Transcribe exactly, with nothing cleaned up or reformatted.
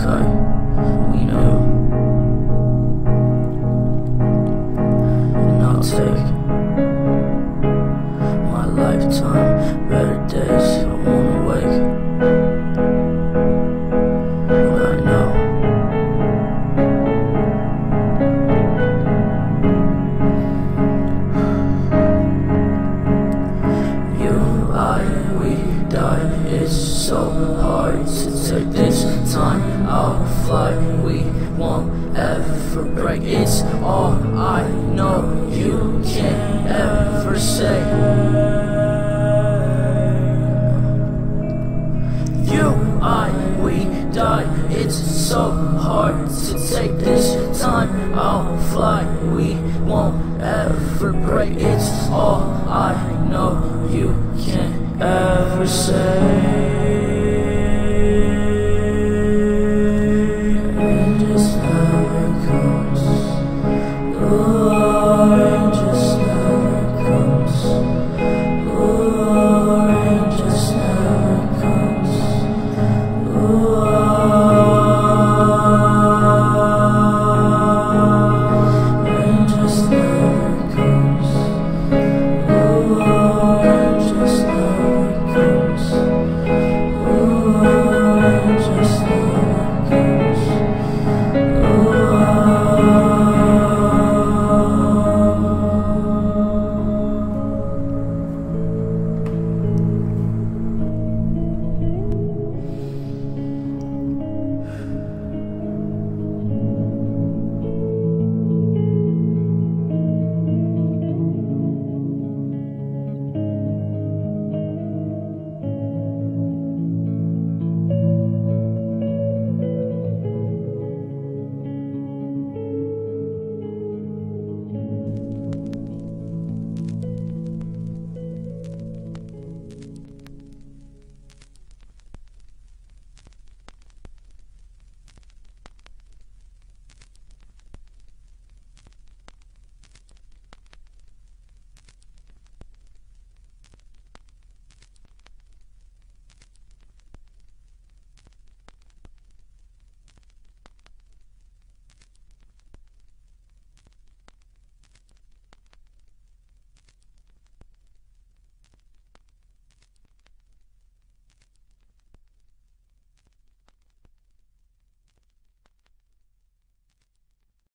So, we know and I'll take my lifetime. Better days I wanna wake, but I know you, I, we die. It's so hard to take this time. I'll fly, we won't ever break. It's all I know, you can't ever say. You, I, we die. It's so hard to take this time. I'll fly, we won't ever break. It's all I know, you can't ever say.